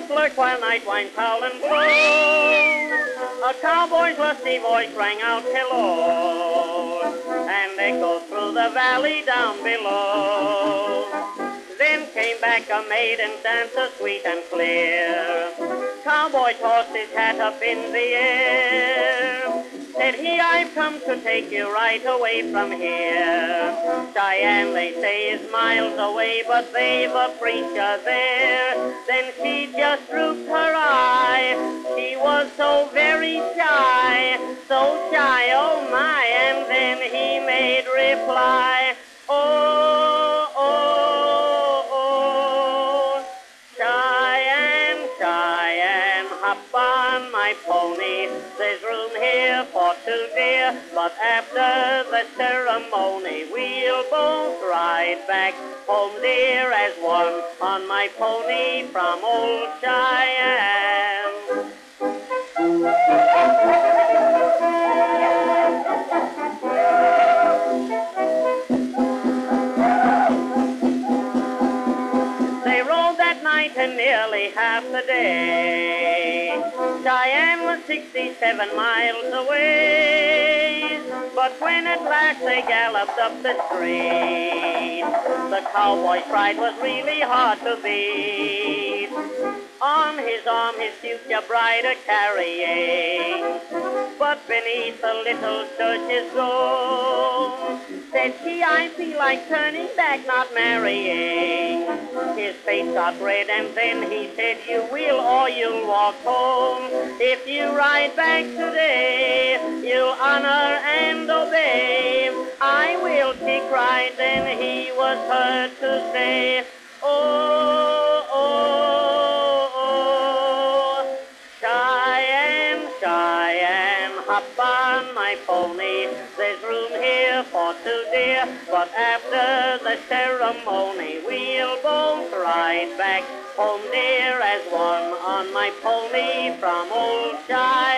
fields lurked while night winds howled and blew. A cowboy's lusty voice rang out, hello, and echoed through the valley down below. Then came back a maiden dancer sweet and clear. Cowboy tossed his hat up in the air. Said he, I've come to take you right away from here. Cheyenne, they say, is miles away, but they've a preacher there. Then she just drooped her eye. She was so very shy, so shy, oh my. And then he made reply, oh, oh, oh. Cheyenne, Cheyenne, hop on my pony. There's room here for two deer, but after the ceremony we'll both ride back home, dear, as one, on my pony from old Cheyenne. They rode that night and nearly half the day. Cheyenne was 67 miles away, but when at last they galloped up the street, the cowboy's pride was really hard to beat. On his arm his future bride a carrying, but beneath a little church's door, said she, I feel like turning back, not marrying. His face got red and then he said, you will or you'll walk home. If you ride back today, you'll honor and obey. I will, she cried, then he was heard to say, oh, oh, oh. Cheyenne, Cheyenne, hop on my pony. There's room here for two deer, but after the ceremony we'll both ride back home, dear, as one, on my pony from old Cheyenne.